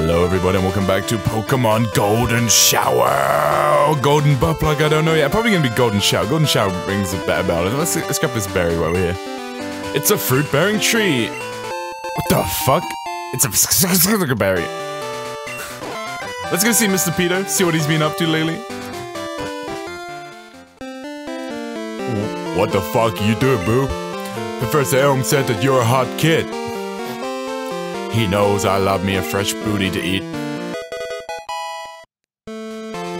Hello everybody and welcome back to Pokemon Golden Shower! Golden Butt Plug, I don't know yet. I'm probably gonna be Golden Shower. Golden Shower rings a bad bell. Let's grab this berry while we're here. It's a fruit-bearing tree! What the fuck? It's a berry. Let's go see Mr. Peter, see what he's been up to lately. What the fuck you doing, boo? Professor Elm said that you're a hot kid. He knows I love me a fresh booty to eat.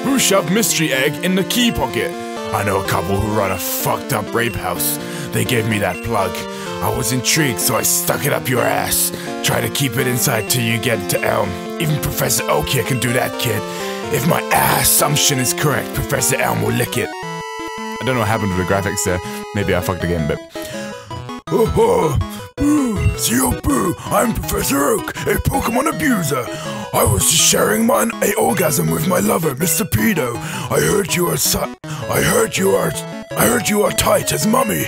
Who shoved mystery egg in the key pocket? I know a couple who run a fucked up rape house. They gave me that plug. I was intrigued, so I stuck it up your ass. Try to keep it inside till you get to Elm. Even Professor Oak here can do that, kid. If my assumption is correct, Professor Elm will lick it. I don't know what happened to the graphics there. Maybe I fucked the game a bit. Boo! Zero Boo! I'm Professor Oak, a Pokemon abuser! I was just sharing an orgasm with my lover, Mr. Pedo. I heard you are tight as mummy!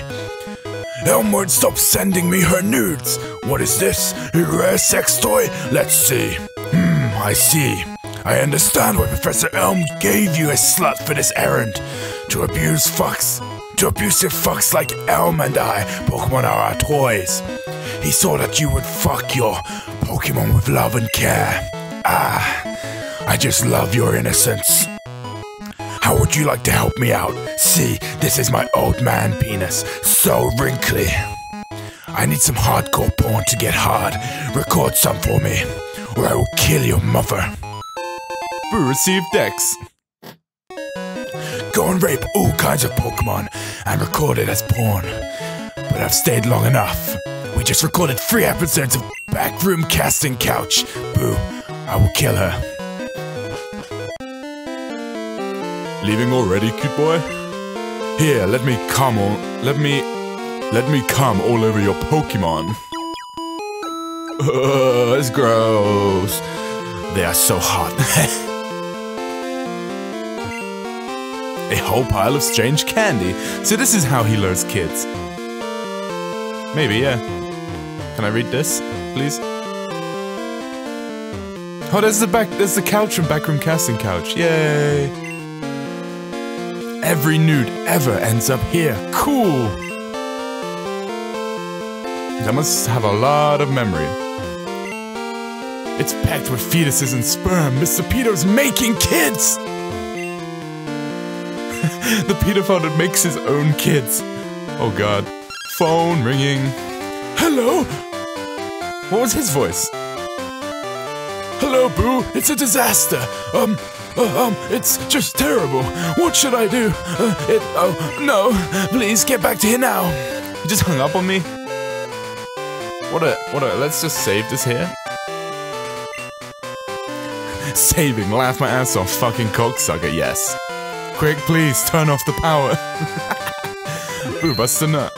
Elm won't stop sending me her nudes! What is this? A rare sex toy? Let's see. I see. I understand why Professor Elm gave you a slut for this errand. To abuse fucks. To abusive fucks like Elm and I, Pokemon are our toys. He saw that you would fuck your Pokemon with love and care. Ah, I just love your innocence. How would you like to help me out? See, this is my old man penis, so wrinkly. I need some hardcore porn to get hard. Record some for me, or I will kill your mother. Boo received Dex. Go and rape all kinds of Pokemon and record it as porn. But I've stayed long enough. We just recorded 3 episodes of Backroom Casting Couch. Boo, I will kill her. Leaving already, cute boy? Here, let me come all over your Pokemon. Ugh, that's gross. They are so hot. A whole pile of strange candy. So this is how he lures kids. Maybe, yeah. Can I read this, please? Oh, there's the couch from Backroom Casting Couch. Yay! Every nude ever ends up here. Cool! That must have a lot of memory. It's packed with fetuses and sperm. Mr. Pedo's making kids! The pedophile that makes his own kids. Oh god. Phone ringing. Hello? What was his voice? Hello, Boo. It's a disaster. It's just terrible. What should I do? No. Please get back to here now. You just hung up on me? Let's just save this here. Saving, laugh my ass off, fucking cocksucker, yes. Quick, please, turn off the power. Boo, bust a nut.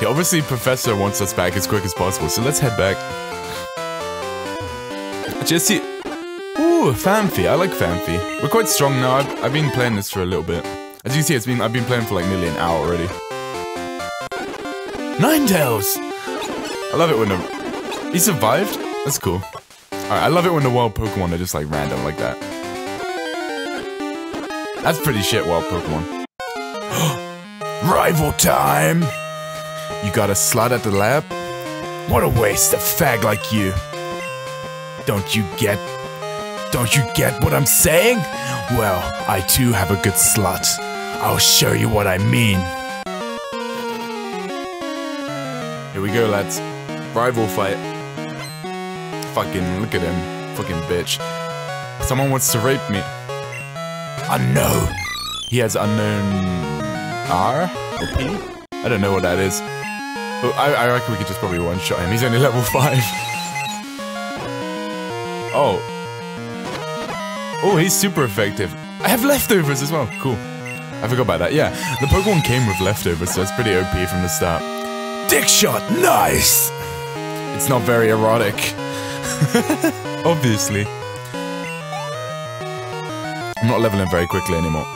Yeah, obviously, Professor wants us back as quick as possible, so let's head back. Jesse. Ooh, Famfi. I like Famfi. We're quite strong now. I've been playing this for a little bit. As you can see, I've been playing for like nearly an hour already. Ninetales! I love it when he survived? That's cool. Alright, I love it when the wild Pokemon are just like random like that. That's pretty shit wild Pokemon. Rival time! You got a slot at the lab? What a waste, a fag like you. Don't you get what I'm saying? Well, I too have a good slot. I'll show you what I mean. Here we go, lads. Rival fight. Fucking, look at him. Fucking bitch. Someone wants to rape me. Unknown. He has unknown R or P? I don't know what that is. But I reckon we could just probably one-shot him. He's only level 5. Oh. Oh, he's super effective. I have leftovers as well. Cool. I forgot about that. Yeah, the Pokemon came with leftovers, so it's pretty OP from the start. Dick shot. Nice. It's not very erotic. Obviously. I'm not leveling very quickly anymore.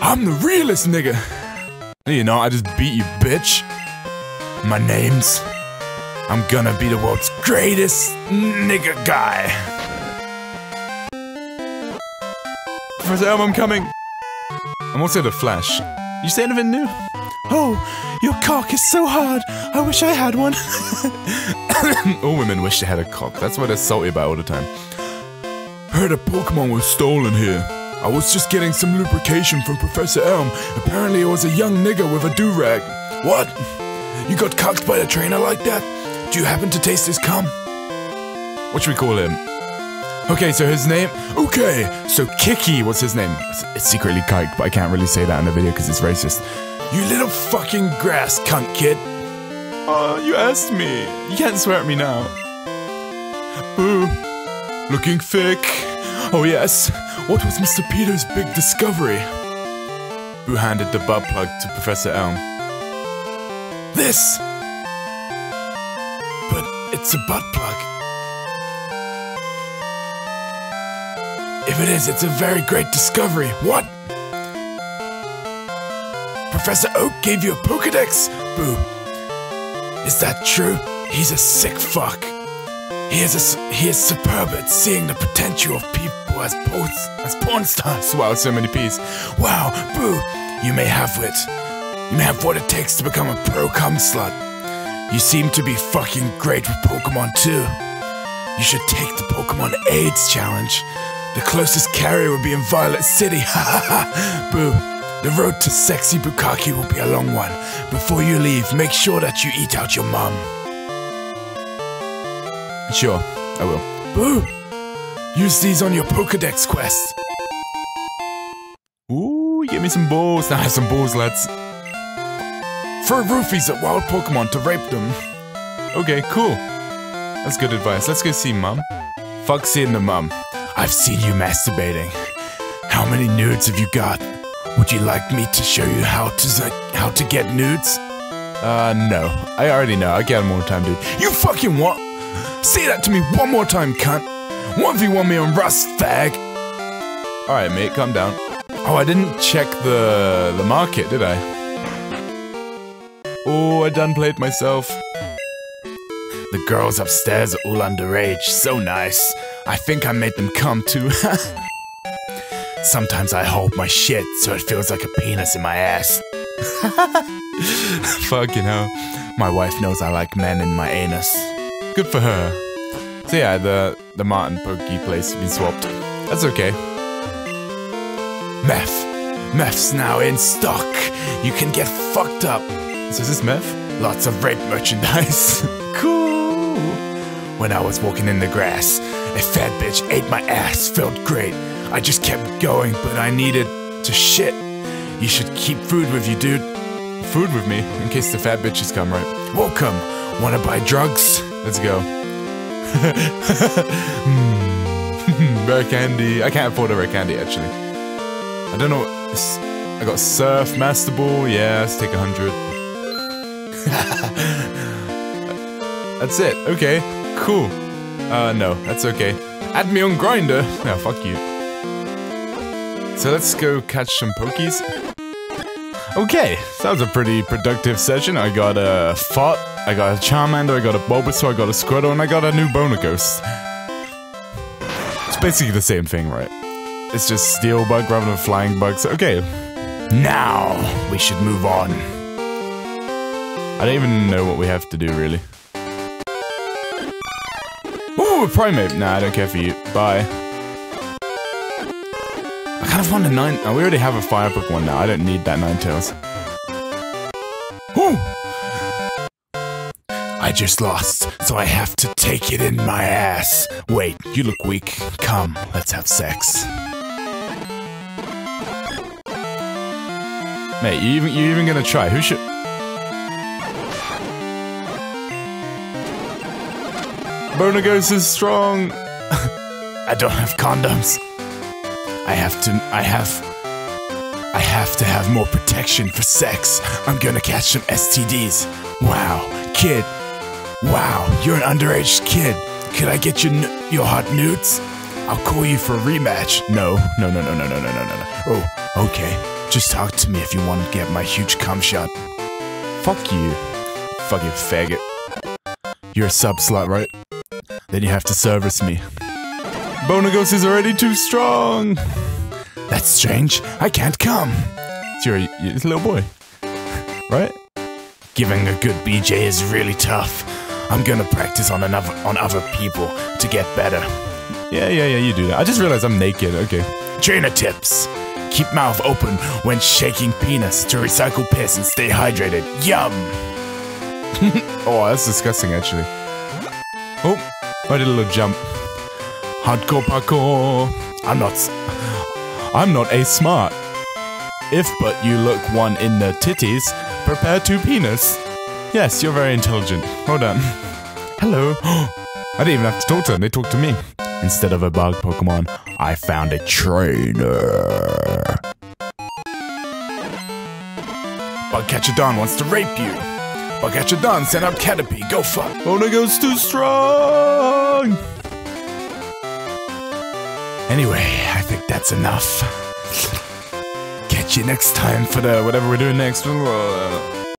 I'm the realest nigga. No, you're not. I just beat you, bitch. My name's I'm gonna be the world's greatest nigga guy. First album coming. I'm also The Flash. You say anything new? Oh, your cock is so hard. I wish I had one. All women wish they had a cock. That's what they're salty about all the time. Heard a Pokemon was stolen here. I was just getting some lubrication from Professor Elm. Apparently it was a young nigger with a do-rag. What? You got cocked by a trainer like that? Do you happen to taste his cum? What should we call him? Okay, so his name... Okay, so Kiki was his name. It's secretly Kike, but I can't really say that in the video because it's racist. You little fucking grass cunt kid. Oh, you asked me. You can't swear at me now. Boo. Looking thick. Oh yes. What was Mr. Peter's big discovery? Boo handed the butt plug to Professor Elm. This! But it's a butt plug. If it is, it's a very great discovery. What? Professor Oak gave you a Pokedex? Boo. Is that true? He's a sick fuck. He is superb at seeing the potential of people as porn stars. Wow, so many P's. Wow, Boo, you may have it. You may have what it takes to become a pro cum slut. You seem to be fucking great with Pokemon too. You should take the Pokemon AIDS challenge. The closest carrier would be in Violet City. Boo, the road to sexy Bukkake will be a long one. Before you leave, make sure that you eat out your mum. Sure, I will. Boo! Use these on your Pokedex quest. Ooh, give me some balls. Now I have some balls, lads. Throw roofies at wild Pokemon to rape them. Okay, cool. That's good advice. Let's go see Mum. Fuck seeing the Mum. I've seen you masturbating. How many nudes have you got? Would you like me to show you how to get nudes? No. I already know. I'll get them all the time, dude. You fucking what? Say that to me one more time, cunt. 1v1 me on Rust, fag! Alright, mate, calm down. Oh, I didn't check the market, did I? Oh, I done played myself. The girls upstairs are all underage, so nice. I think I made them come too. Sometimes I hold my shit so it feels like a penis in my ass. Fucking hell. My wife knows I like men in my anus. Good for her. So yeah, the Martin Pokey place has been swapped. That's okay. Meth. Meth's now in stock. You can get fucked up. So is this meth? Lots of rape merchandise. Cool. When I was walking in the grass, a fat bitch ate my ass. Felt great. I just kept going, but I needed to shit. You should keep food with you, dude. Food with me? In case the fat bitches come, right? Welcome. Wanna buy drugs? Let's go. Rare candy. I can't afford a rare candy, actually. I don't know. I got Surf, Master Ball. Yeah, let's take 100. That's it. Okay. Cool. No, that's okay. Add me on Grindr. No, fuck you. So let's go catch some pokies. Okay, that was a pretty productive session. I got a fart, I got a Charmander, I got a Bulbasaur, I got a Squirtle, and I got a new Bonaghost. It's basically the same thing, right? It's just steel bug rather than flying bugs. Okay. Now we should move on. I don't even know what we have to do, really. Ooh, a Primeape. Nah, I don't care for you. Bye. I kind of want a nine. Oh, we already have a fire book one now. I don't need that Ninetales. Woo! I just lost, so I have to take it in my ass. Wait, you look weak. Come, let's have sex. Mate, you even gonna try? Who should? Bonaghost is strong. I don't have condoms. I have to have more protection for sex. I'm gonna catch some STDs. Wow, kid. Wow, you're an underage kid. Could I get your hot nudes? I'll call you for a rematch. No. Oh, okay. Just talk to me if you want to get my huge cum shot. Fuck you. Fucking faggot. You're a sub-slut, right? Then you have to service me. Bonagos is already too strong! That's strange. I can't come. It's a little boy. Right? Giving a good BJ is really tough. I'm gonna practice on other people to get better. Yeah, you do that. I just realized I'm naked, okay. Trainer tips. Keep mouth open when shaking penis to recycle piss and stay hydrated. Yum! Oh, that's disgusting, actually. Oh, I did a little jump. Hardcore parkour. I'm not a smart. If but you look one in the titties, prepare to penis. Yes, you're very intelligent. Well done. Hello. I didn't even have to talk to them. They talked to me. Instead of a bug Pokemon, I found a trainer. Bugcatcher Don wants to rape you. Bugcatcher Don, send up Caterpie. Go fuck. Bonago's too strong. Anyway, I think that's enough. Catch you next time for the whatever we're doing next.